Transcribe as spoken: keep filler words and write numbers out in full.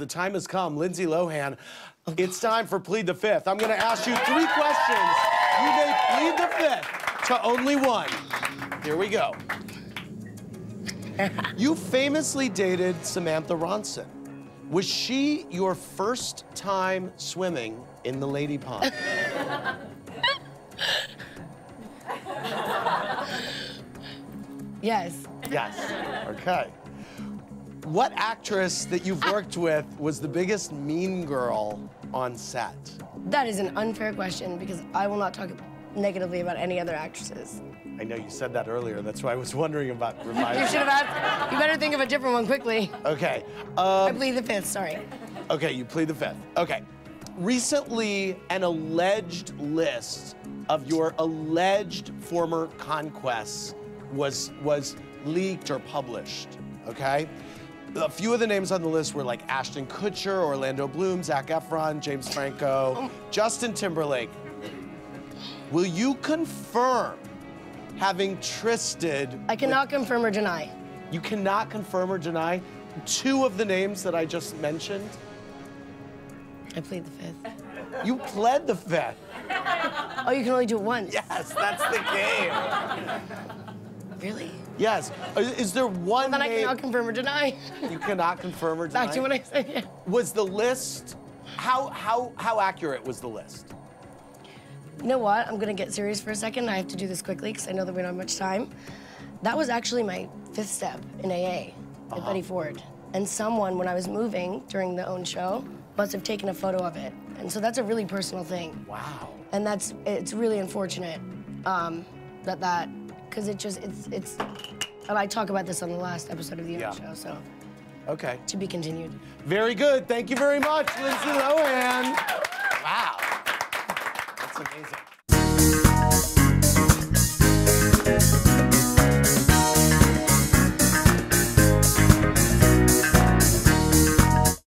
The time has come, Lindsay Lohan. Oh, it's time for Plead the Fifth. I'm gonna ask you three questions. You may plead the fifth to only one. Here we go. You famously dated Samantha Ronson. Was she your first time swimming in the lady pond? Yes. Yes. Okay. What actress that you've worked with was the biggest mean girl on set? That is an unfair question because I will not talk negatively about any other actresses. I know you said that earlier. That's why I was wondering about revising. You should have asked. You better think of a different one quickly. Okay. Um, I plead the fifth, sorry. Okay, you plead the fifth. Okay. Recently, an alleged list of your alleged former conquests was, was leaked or published, okay? A few of the names on the list were like Ashton Kutcher, Orlando Bloom, Zac Efron, James Franco, oh. Justin Timberlake. Will you confirm having trysted? I cannot with... confirm or deny. You cannot confirm or deny two of the names that I just mentioned? I plead the fifth. You pled the fifth. Oh, you can only do it once. Yes, that's the game. Really? Yes. Is there one Then name... I cannot confirm or deny. You cannot confirm or deny? Back to what I said, yeah. Was the list... How, how, how accurate was the list? You know what? I'm going to get serious for a second. I have to do this quickly because I know that we don't have much time. That was actually my fifth step in A A uh-huh. at Betty Ford. And someone, when I was moving during the OWN show, must have taken a photo of it. And so that's a really personal thing. Wow. And that's... It's really unfortunate um, that that... Because it just, it's, it's, and I talk about this on the last episode of the yeah. OWN show, so. Okay. To be continued. Very good. Thank you very much, Lindsay Lohan.